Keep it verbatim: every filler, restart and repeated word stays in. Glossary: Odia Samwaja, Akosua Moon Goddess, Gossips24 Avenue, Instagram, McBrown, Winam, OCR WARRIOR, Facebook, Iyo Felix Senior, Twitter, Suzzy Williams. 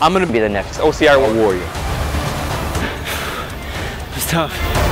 I'm gonna be the next O C R Warrior. It's tough.